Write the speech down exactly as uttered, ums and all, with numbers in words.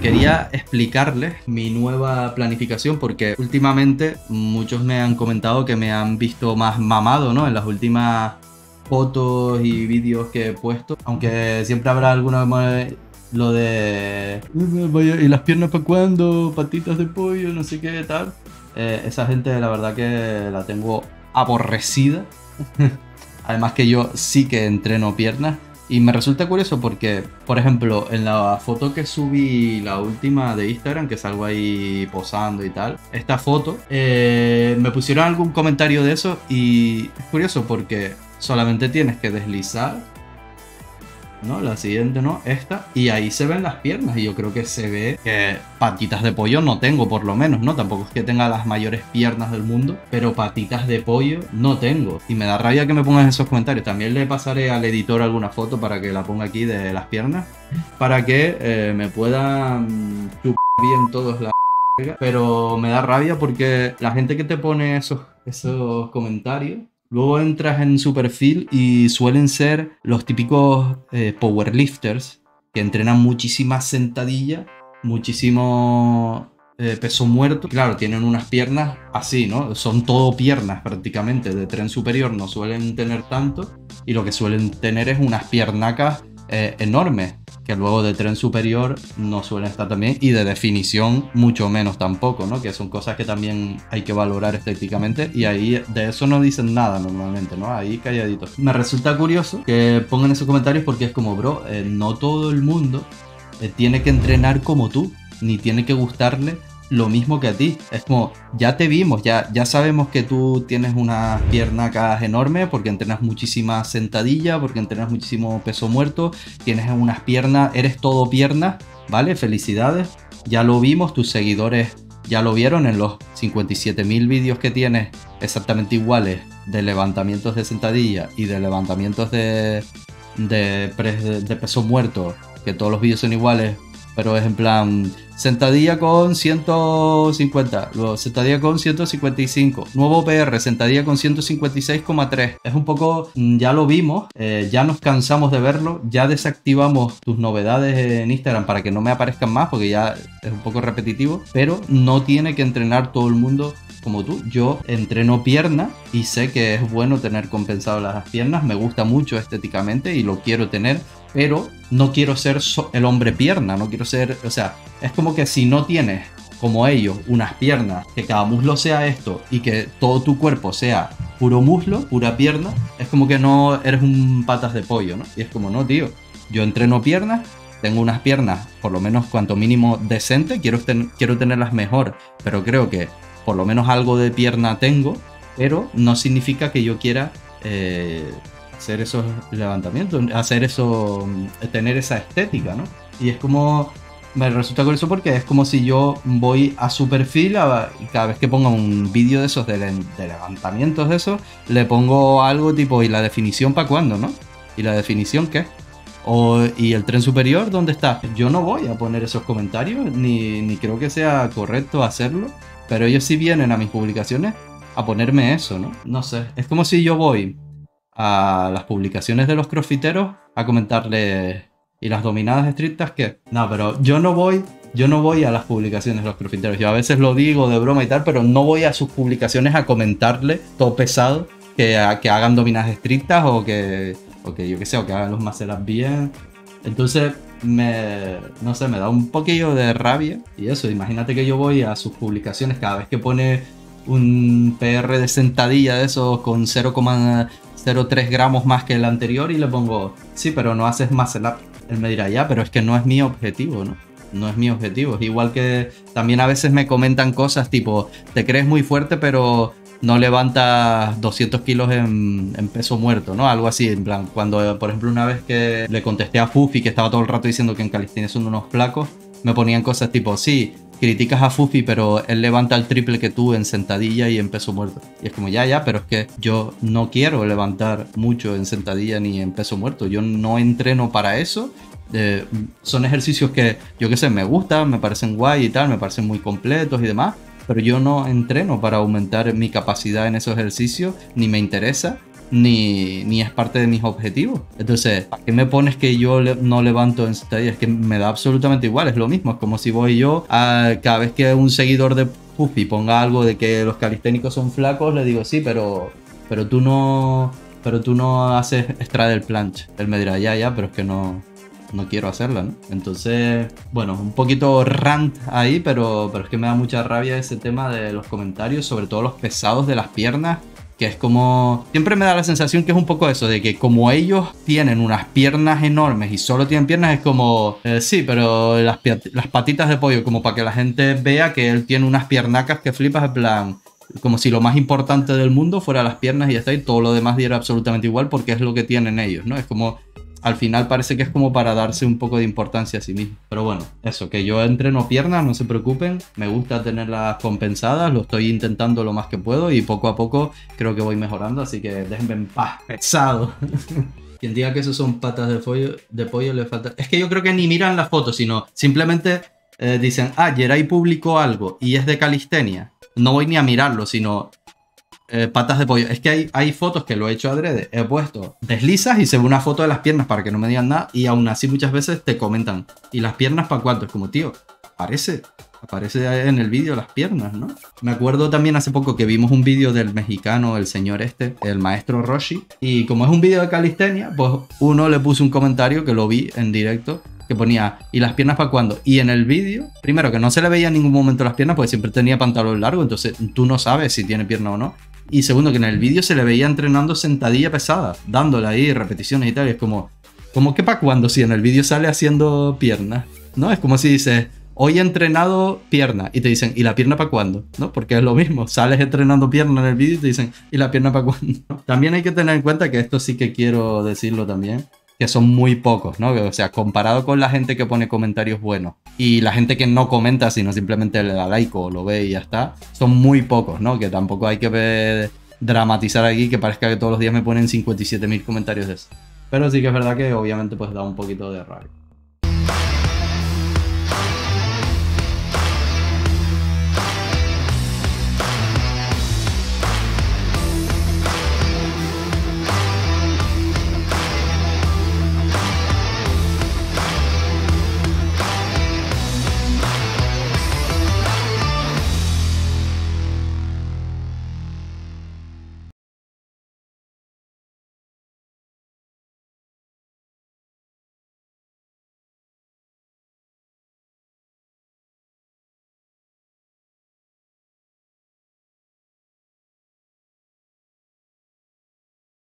Quería explicarles mi nueva planificación porque últimamente muchos me han comentado que me han visto más mamado, ¿no? En las últimas fotos y vídeos que he puesto. Aunque siempre habrá alguna vez lo de... ¿Y las piernas para cuándo? Patitas de pollo, no sé qué, tal. Eh, esa gente la verdad que la tengo aborrecida. Además que yo sí que entreno piernas. Y me resulta curioso porque, por ejemplo, en la foto que subí, la última de Instagram, que salgo ahí posando y tal, esta foto, eh, me pusieron algún comentario de eso y es curioso porque solamente tienes que deslizar, ¿no? La siguiente, ¿no? Esta, y ahí se ven las piernas y yo creo que se ve que patitas de pollo no tengo, por lo menos, ¿no? Tampoco es que tenga las mayores piernas del mundo, pero patitas de pollo no tengo. Y me da rabia que me pongas esos comentarios. También le pasaré al editor alguna foto para que la ponga aquí de las piernas, para que eh, me puedan chupar bien todos la... Pero me da rabia porque la gente que te pone esos, esos comentarios... Luego entras en su perfil y suelen ser los típicos eh, powerlifters que entrenan muchísimas sentadillas, muchísimo eh, peso muerto. Claro, tienen unas piernas así, ¿no? Son todo piernas prácticamente, de tren superior no suelen tener tanto y lo que suelen tener es unas piernacas eh, enormes, que luego de tren superior no suelen estar también y de definición mucho menos tampoco, ¿no? Que son cosas que también hay que valorar estéticamente y ahí de eso no dicen nada normalmente, ¿no? Ahí calladitos. Me resulta curioso que pongan esos comentarios porque es como, bro, eh, no todo el mundo eh, tiene que entrenar como tú, ni tiene que gustarle lo mismo que a ti. Es como, ya te vimos, ya, ya sabemos que tú tienes unas piernacas enormes porque entrenas muchísima sentadilla, porque entrenas muchísimo peso muerto, tienes unas piernas, eres todo piernas, ¿vale? Felicidades, ya lo vimos, tus seguidores ya lo vieron en los cincuenta y siete mil vídeos que tienes exactamente iguales de levantamientos de sentadilla y de levantamientos de, de, de, de peso muerto, que todos los vídeos son iguales. Pero es en plan, sentadilla con ciento cincuenta, luego sentadilla con ciento cincuenta y cinco, nuevo P R, sentadilla con ciento cincuenta y seis coma tres. Es un poco, ya lo vimos, eh, ya nos cansamos de verlo, ya desactivamos tus novedades en Instagram para que no me aparezcan más porque ya es un poco repetitivo, pero no tiene que entrenar todo el mundo como tú. Yo entreno pierna y sé que es bueno tener compensado las piernas, me gusta mucho estéticamente y lo quiero tener, pero no quiero ser so el hombre pierna, no quiero ser, o sea, es como que si no tienes como ellos unas piernas, que cada muslo sea esto y que todo tu cuerpo sea puro muslo, pura pierna, es como que no eres un patas de pollo, ¿no? Y es como, no, tío, yo entreno piernas, tengo unas piernas por lo menos cuanto mínimo decente, quiero, ten quiero tenerlas mejor, pero creo que por lo menos algo de pierna tengo, pero no significa que yo quiera eh, hacer esos levantamientos, hacer eso, tener esa estética, ¿no? Y es como, me resulta curioso porque es como si yo voy a su perfil a, y cada vez que ponga un vídeo de esos, de, le, de levantamientos de esos, le pongo algo tipo, ¿y la definición para cuándo, no? ¿Y la definición qué? O, ¿y el tren superior dónde está? Yo no voy a poner esos comentarios, ni, ni creo que sea correcto hacerlo, pero ellos sí vienen a mis publicaciones a ponerme eso, ¿no? No sé, es como si yo voy a las publicaciones de los crossfiteros a comentarles, ¿y las dominadas estrictas qué? No, pero yo no voy yo no voy a las publicaciones de los crossfiteros, yo a veces lo digo de broma y tal, pero no voy a sus publicaciones a comentarle todo pesado que, a, que hagan dominadas estrictas o que, o que yo qué sé, o que hagan los maceras bien. Entonces me, no sé, me da un poquillo de rabia y eso, imagínate que yo voy a sus publicaciones cada vez que pone un P R de sentadilla de esos con cero coma cero tres gramos más que el anterior y le pongo, sí, pero no haces muscle up. Él me dirá, ya, pero es que no es mi objetivo, ¿no? No es mi objetivo. Es igual que también a veces me comentan cosas tipo, te crees muy fuerte, pero no levantas doscientos kilos en, en peso muerto, ¿no? Algo así, en plan, cuando, por ejemplo, una vez que le contesté a Fufi, que estaba todo el rato diciendo que en calistenia son unos flacos, me ponían cosas tipo, sí, criticas a Fufi, pero él levanta el triple que tú en sentadilla y en peso muerto. Y es como, ya, ya, pero es que yo no quiero levantar mucho en sentadilla ni en peso muerto. Yo no entreno para eso. Eh, son ejercicios que, yo qué sé, me gustan, me parecen guay y tal, me parecen muy completos y demás, pero yo no entreno para aumentar mi capacidad en esos ejercicios, ni me interesa. ni, ni es parte de mis objetivos. Entonces, ¿a qué me pones que yo le, no levanto en sentadillas? Es que me da absolutamente igual, es lo mismo. Es como si voy yo, a, cada vez que un seguidor de Pupi ponga algo de que los calisténicos son flacos, le digo, sí, pero, pero tú no... Pero tú no haces straddle planche. Él me dirá, ya, ya, pero es que no, no quiero hacerla, ¿no? Entonces, bueno, un poquito rant ahí, pero, pero es que me da mucha rabia ese tema de los comentarios, sobre todo los pesados de las piernas, que es como... Siempre me da la sensación que es un poco eso, de que como ellos tienen unas piernas enormes y solo tienen piernas, es como... Eh, sí, pero las, las patitas de pollo, como para que la gente vea que él tiene unas piernacas que flipas, en plan... Como si lo más importante del mundo fuera las piernas y ya está, y todo lo demás diera absolutamente igual porque es lo que tienen ellos, ¿no? Es como, al final parece que es como para darse un poco de importancia a sí mismo. Pero bueno, eso, que yo entreno piernas, no se preocupen, me gusta tenerlas compensadas, lo estoy intentando lo más que puedo y poco a poco creo que voy mejorando, así que déjenme en paz, pesado. Quien diga que eso son patas de pollo, de pollo le falta... Es que yo creo que ni miran las fotos, sino simplemente eh, dicen, ah, Yerai publicó algo y es de calistenia. No voy ni a mirarlo, sino eh, patas de pollo. Es que hay, hay fotos que lo he hecho adrede. He puesto deslizas y se ve una foto de las piernas para que no me digan nada. Y aún así muchas veces te comentan. ¿Y las piernas para cuánto? Es como, tío, aparece. Aparece en el vídeo las piernas, ¿no? Me acuerdo también hace poco que vimos un vídeo del mexicano, el señor este, el maestro Roshi. Y como es un vídeo de calistenia, pues uno le puso un comentario que lo vi en directo. Que ponía, ¿y las piernas para cuándo? Y en el vídeo, primero que no se le veía en ningún momento las piernas porque siempre tenía pantalón largo, entonces tú no sabes si tiene pierna o no. Y segundo que en el vídeo se le veía entrenando sentadilla pesada, dándole ahí repeticiones y tal. Y es como, ¿cómo que para cuándo si en el vídeo sale haciendo piernas? ¿No? Es como si dices, hoy he entrenado pierna y te dicen, ¿y la pierna para cuándo? ¿No? Porque es lo mismo, sales entrenando pierna en el vídeo y te dicen, ¿y la pierna para cuándo? ¿No? También hay que tener en cuenta que esto sí que quiero decirlo también. Que son muy pocos, ¿no? O sea, comparado con la gente que pone comentarios buenos y la gente que no comenta, sino simplemente le da like o lo ve y ya está, son muy pocos, ¿no? Que tampoco hay que ver, dramatizar aquí que parezca que todos los días me ponen cincuenta y siete mil comentarios de eso. Pero sí que es verdad que obviamente pues da un poquito de rabia.